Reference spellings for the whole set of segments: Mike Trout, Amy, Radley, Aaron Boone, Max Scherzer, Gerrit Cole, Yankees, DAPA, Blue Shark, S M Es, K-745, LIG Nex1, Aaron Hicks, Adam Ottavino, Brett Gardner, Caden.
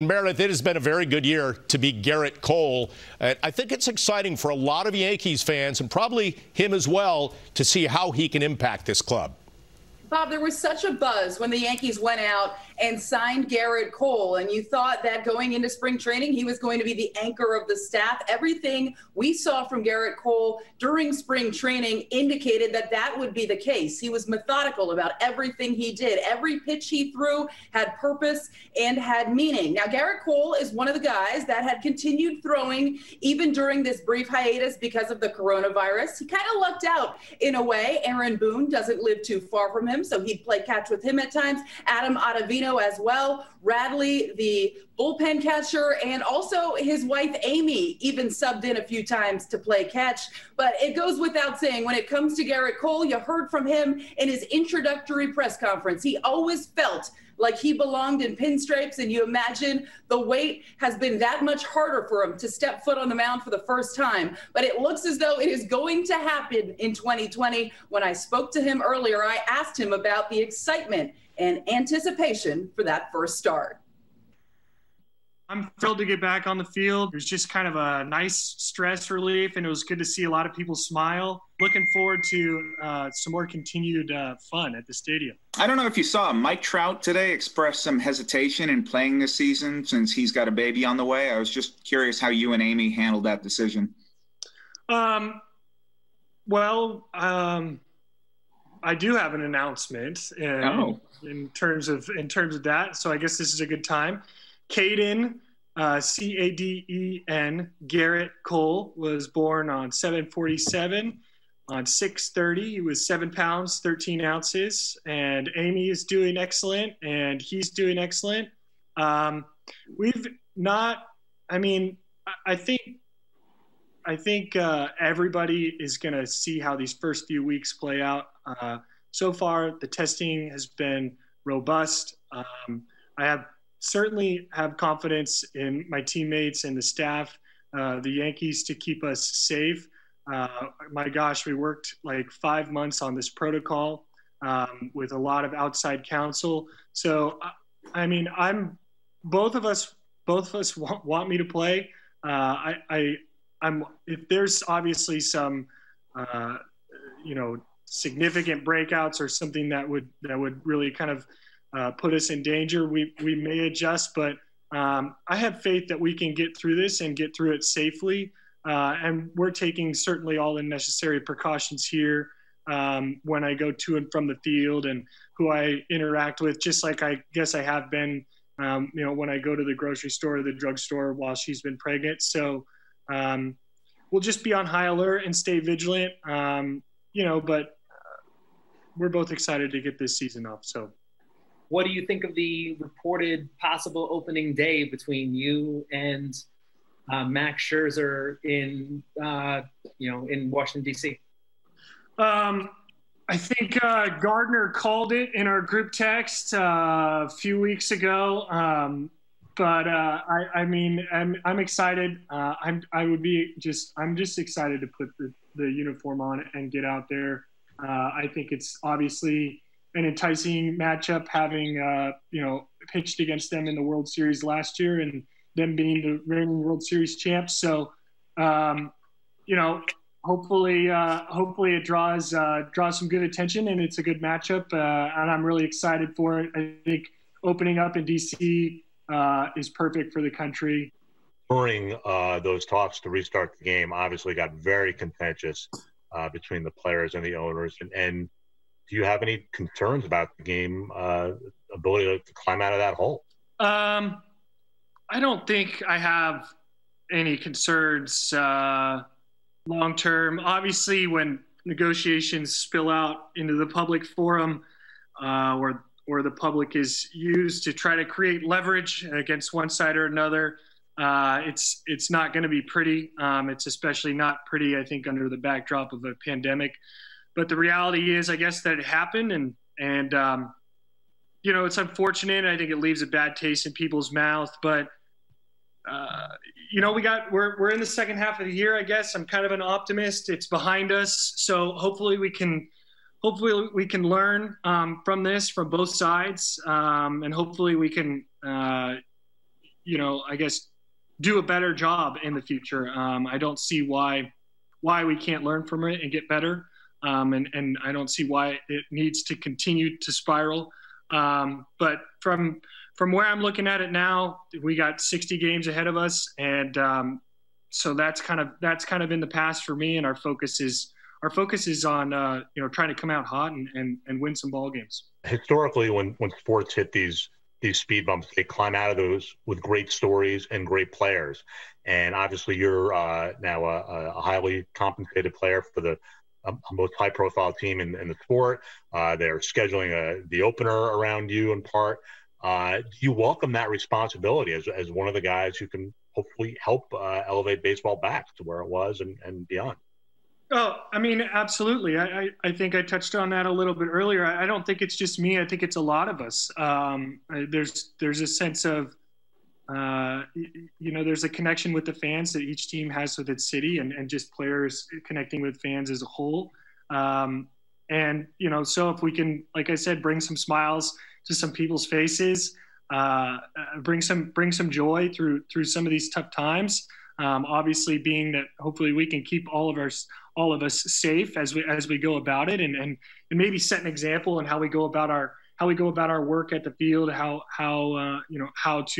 Meredith, it has been a very good year to be Gerrit Cole. I think it's exciting for a lot of Yankees fans and probably him as well to see how he can impact this club. Bob, there was such a buzz when the Yankees went out and signed Gerrit Cole, and you thought that going into spring training he was going to be the anchor of the staff. Everything we saw from Gerrit Cole during spring training indicated that that would be the case. He was methodical about everything he did. Every pitch he threw had purpose and had meaning. Now, Gerrit Cole is one of the guys that had continued throwing even during this brief hiatus because of the coronavirus. He kind of lucked out in a way. Aaron Boone doesn't live too far from him, so he'd play catch with him at times. Adam Ottavino as well, Radley, the bullpen catcher, and also his wife Amy even subbed in a few times to play catch. But it goes without saying, when it comes to Gerrit Cole, you heard from him in his introductory press conference. He always felt like he belonged in pinstripes, and you imagine the wait has been that much harder for him to step foot on the mound for the first time. But it looks as though it is going to happen in 2020. When I spoke to him earlier, I asked him about the excitement and anticipation for that first start. I'm thrilled to get back on the field. It was just kind of a nice stress relief, and it was good to see a lot of people smile. Looking forward to some more continued fun at the stadium. I don't know if you saw Mike Trout today express some hesitation in playing this season since he's got a baby on the way. I was just curious how you and Amy handled that decision. I do have an announcement in terms of that, so I guess this is a good time. Caden, C-A-D-E-N, Gerrit Cole was born on 7/47. On 6/30, he was 7 pounds, 13 ounces, and Amy is doing excellent, and he's doing excellent. I think everybody is going to see how these first few weeks play out. So far, the testing has been robust. I certainly have confidence in my teammates and the staff, the Yankees, to keep us safe. My gosh, we worked like 5 months on this protocol with a lot of outside counsel. So, both of us want me to play. If there's obviously some, significant breakouts or something that would really kind of put us in danger, we may adjust. But I have faith that we can get through this and get through it safely. And we're taking certainly all the necessary precautions here when I go to and from the field and who I interact with, just like I guess I have been, when I go to the grocery store or the drugstore while she's been pregnant. So, we'll just be on high alert and stay vigilant, but we're both excited to get this season off. So what do you think of the reported possible opening day between you and Max Scherzer in Washington, D.C.? I think Gardner called it in our group text a few weeks ago. I'm excited. I'm just excited to put the uniform on and get out there. I think it's obviously an enticing matchup, having pitched against them in the World Series last year and them being the reigning World Series champs. So, hopefully it draws some good attention, and it's a good matchup. And I'm really excited for it. I think opening up in D.C. is perfect for the country. During those talks to restart the game, obviously got very contentious between the players and the owners. And do you have any concerns about the game ability to climb out of that hole? I don't think I have any concerns long term. Obviously, when negotiations spill out into the public forum, or the public is used to try to create leverage against one side or another, it's not going to be pretty. It's especially not pretty, I think, under the backdrop of a pandemic. But the reality is, I guess, that it happened, and it's unfortunate. I think it leaves a bad taste in people's mouth. But we're in the second half of the year, I guess. I'm kind of an optimist. It's behind us, so hopefully we can learn from this, from both sides, and hopefully we can, you know, I guess do a better job in the future. I don't see why we can't learn from it and get better. And I don't see why it needs to continue to spiral. But from where I'm looking at it now, we got 60 games ahead of us. And so that's kind of in the past for me. And our focus is on, you know, trying to come out hot and win some ball games. Historically, when sports hit these speed bumps, they climb out of those with great stories and great players. And obviously you're now a highly compensated player for the most high-profile team in the sport. They're scheduling the opener around you in part. Do you welcome that responsibility as one of the guys who can hopefully help elevate baseball back to where it was and beyond? Oh, I mean, absolutely. I think I touched on that a little bit earlier. I don't think it's just me. I think it's a lot of us. There's a sense of, you know, there's a connection with the fans that each team has with its city and just players connecting with fans as a whole. And, you know, so if we can, like I said, bring some smiles to some people's faces, bring some joy through some of these tough times. Obviously being that hopefully we can keep all of us safe as we go about it and maybe set an example in how we go about our work at the field, how to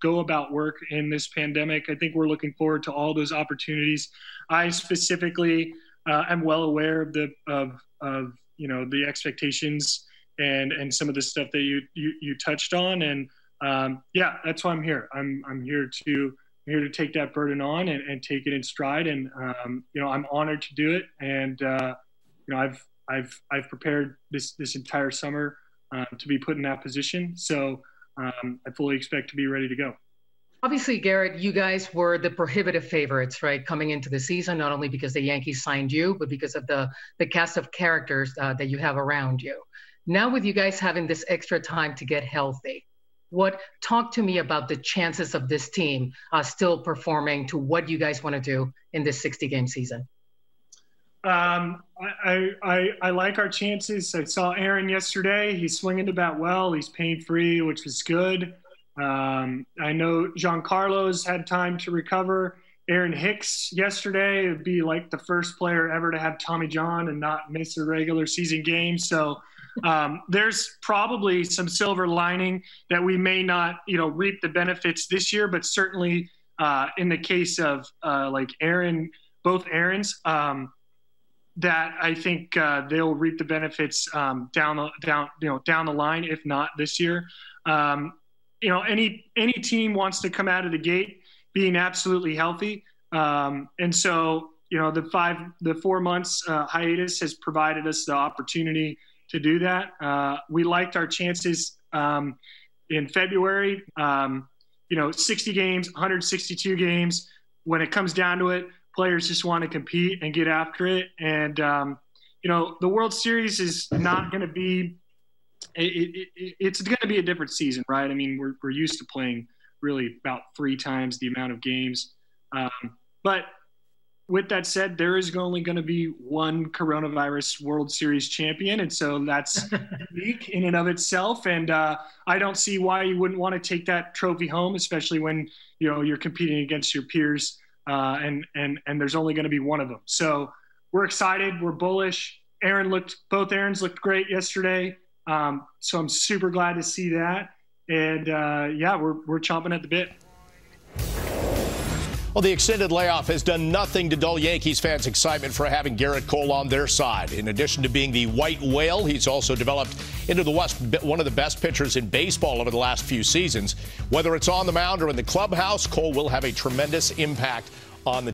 go about work in this pandemic. I think we're looking forward to all those opportunities. I specifically am well aware of the expectations and some of the stuff that you touched on. And yeah, that's why I'm here. I'm here to take that burden on and take it in stride. And, you know, I'm honored to do it. And, you know, I've prepared this entire summer to be put in that position. So I fully expect to be ready to go. Obviously, Gerrit, you guys were the prohibitive favorites, right, coming into the season, not only because the Yankees signed you, but because of the cast of characters that you have around you. Now with you guys having this extra time to get healthy, talk to me about the chances of this team still performing to what you guys want to do in this 60-game season? I like our chances. I saw Aaron yesterday. He's swinging the bat well. He's pain-free, which was good. I know Giancarlo's had time to recover. Aaron Hicks yesterday would be like the first player ever to have Tommy John and not miss a regular season game. So there's probably some silver lining that we may not, you know, reap the benefits this year, but certainly in the case of like Aaron, both Aarons, that I think they'll reap the benefits down the line, if not this year. You know, any team wants to come out of the gate being absolutely healthy, and so you know the 4 months hiatus has provided us the opportunity to do that. We liked our chances in February. You know, 60 games, 162 games. When it comes down to it, players just want to compete and get after it. And, you know, the World Series is not going to be – it's going to be a different season, right? I mean, we're used to playing really about 3 times the amount of games. But with that said, there is only going to be one coronavirus World Series champion, and so that's unique in and of itself. And I don't see why you wouldn't want to take that trophy home, especially when, you know, you're competing against your peers. And there's only going to be one of them. So we're excited. We're bullish. Both Aarons looked great yesterday. So I'm super glad to see that. And yeah, we're chomping at the bit. Well, the extended layoff has done nothing to dull Yankees fans' excitement for having Gerrit Cole on their side. In addition to being the white whale, he's also developed into one of the best pitchers in baseball over the last few seasons. Whether it's on the mound or in the clubhouse, Cole will have a tremendous impact on the